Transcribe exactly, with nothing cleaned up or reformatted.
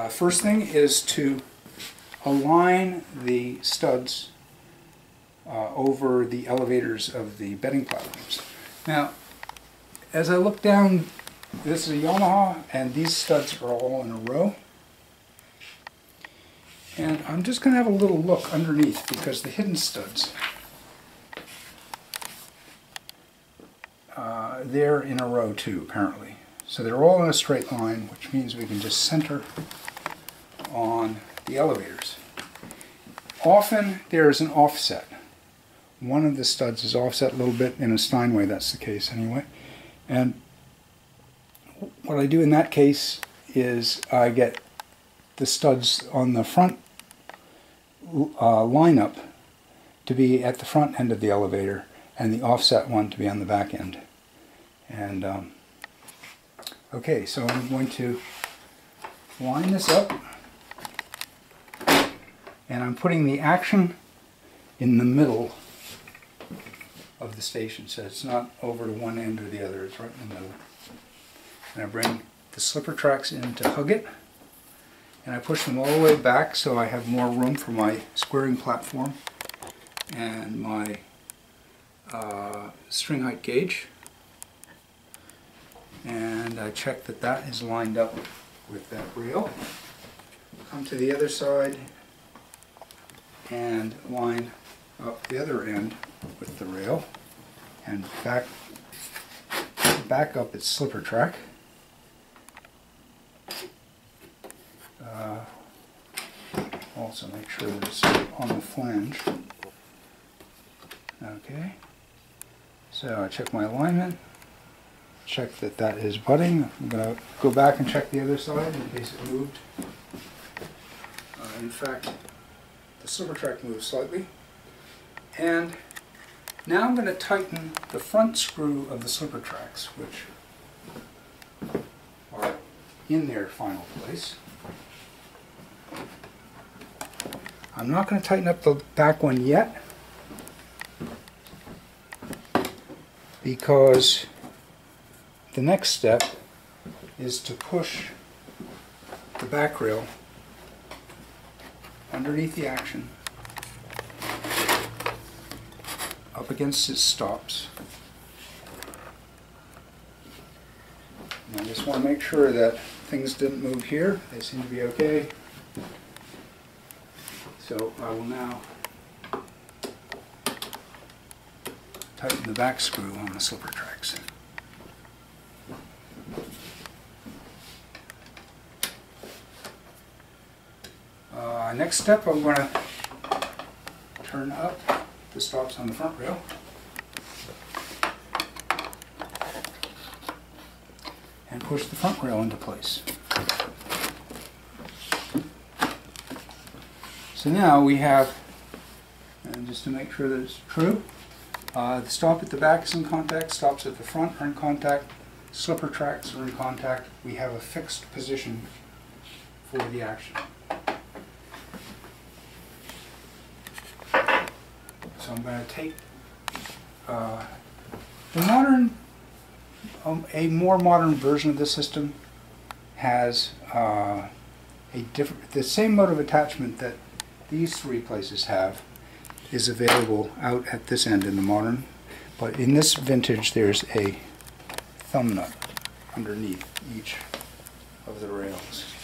Uh, first thing is to align the studs uh, over the elevators of the bedding platforms. Now, as I look down, this is a Yamaha, and these studs are all in a row. And I'm just going to have a little look underneath, because the hidden studs, uh, they're in a row too, apparently. So they're all in a straight line, which means we can just center on the elevators. Often there is an offset. One of the studs is offset a little bit. In a Steinway, that's the case anyway. And what I do in that case is I get the studs on the front uh, lineup to be at the front end of the elevator, and the offset one to be on the back end. And um, okay, so I'm going to line this up, and I'm putting the action in the middle of the station, so it's not over to one end or the other, it's right in the middle. And I bring the slipper tracks in to hug it, and I push them all the way back so I have more room for my squaring platform and my uh, string height gauge. And I check that that is lined up with that rail. Come to the other side and line up the other end with the rail, and back, back up its slipper track. Uh, also make sure that it's on the flange. Okay, so I check my alignment, check that that is budding. I'm going to go back and check the other side in case it moved. Uh, in fact, the slipper track moves slightly, and now I'm going to tighten the front screw of the slipper tracks, which are in their final place. I'm not going to tighten up the back one yet, because the next step is to push the back rail underneath the action, up against its stops. And I just want to make sure that things didn't move here. They seem to be okay. So I will now tighten the back screw on the slipper tracks. Uh, next step, I'm going to turn up the stops on the front rail. And push the front rail into place. So now we have, and just to make sure that it's true, uh, the stop at the back is in contact, stops at the front are in contact, slipper tracks are in contact. We have a fixed position for the action. So I'm going to take uh, the modern, um, a more modern version of this system has uh, a different, the same mode of attachment that these three places have is available out at this end in the modern, but in this vintage there's a thumb nut underneath each of the rails.